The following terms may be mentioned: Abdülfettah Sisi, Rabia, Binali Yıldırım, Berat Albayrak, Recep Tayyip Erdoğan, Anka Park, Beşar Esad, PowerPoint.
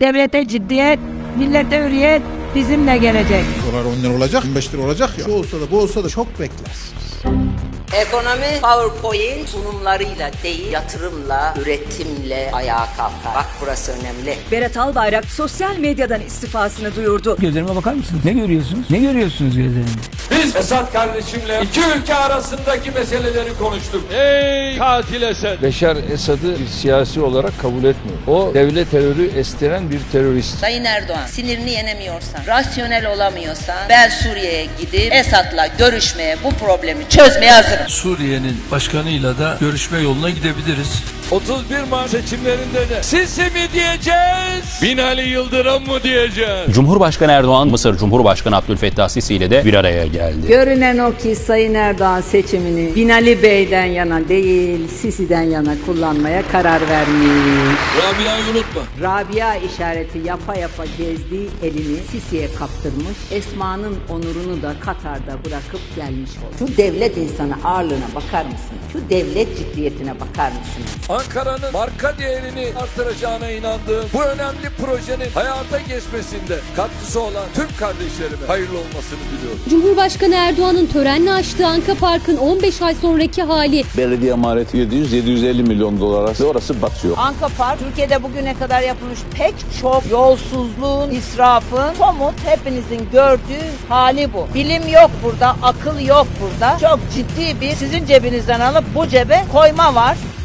Devlete ciddiyet, millete hürriyet bizimle gelecek. Dolar 10 lira olacak, 15 lira olacak ya. Şu olsa da bu olsa da çok beklersiniz. Ekonomi PowerPoint sunumlarıyla değil, yatırımla, üretimle ayağa kalkar. Bak burası önemli. Berat Albayrak sosyal medyadan istifasını duyurdu. Gözlerime bakar mısınız? Ne görüyorsunuz? Ne görüyorsunuz gözlerimde? Biz Esad kardeşimle iki ülke arasındaki meseleleri konuştuk. Ey katil Esad! Beşar Esad'ı siyasi olarak kabul etmiyor. O devlet terörü estiren bir terörist. Sayın Erdoğan, sinirini yenemiyorsan, rasyonel olamıyorsan ben Suriye'ye gidip Esad'la görüşmeye, bu problemi çözmeye hazırım. Suriye'nin başkanıyla da görüşme yoluna gidebiliriz. 31 Mart seçimlerinde de Sisi mi diyeceğiz, Binali Yıldırım mı diyeceğiz? Cumhurbaşkanı Erdoğan, Mısır Cumhurbaşkanı Abdülfettah Sisi ile de bir araya geldi. Görünen o ki Sayın Erdoğan seçimini Binali Bey'den yana değil, Sisi'den yana kullanmaya karar vermiş. Rabia'yı unutma. Rabia işareti yapa yapa gezdiği elini Sisi'ye kaptırmış, Esma'nın onurunu da Katar'da bırakıp gelmiş oldu. Şu devlet insanı ağırlığına bakar mısınız? Şu devlet ciddiyetine bakar mısınız? Ankara'nın marka değerini artıracağına inandığım bu önemli projenin hayata geçmesinde katkısı olan tüm kardeşlerime hayırlı olmasını diliyorum. Cumhurbaşkanı Erdoğan'ın törenle açtığı Anka Park'ın 15 ay sonraki hali. Belediye maliyeti 700-750 milyon dolar. Orası batıyor. Anka Park, Türkiye'de bugüne kadar yapılmış pek çok yolsuzluğun, israfın, somut hepinizin gördüğü hali bu. Bilim yok burada, akıl yok burada. Çok ciddi bir sizin cebinizden alıp bu cebe koyma var.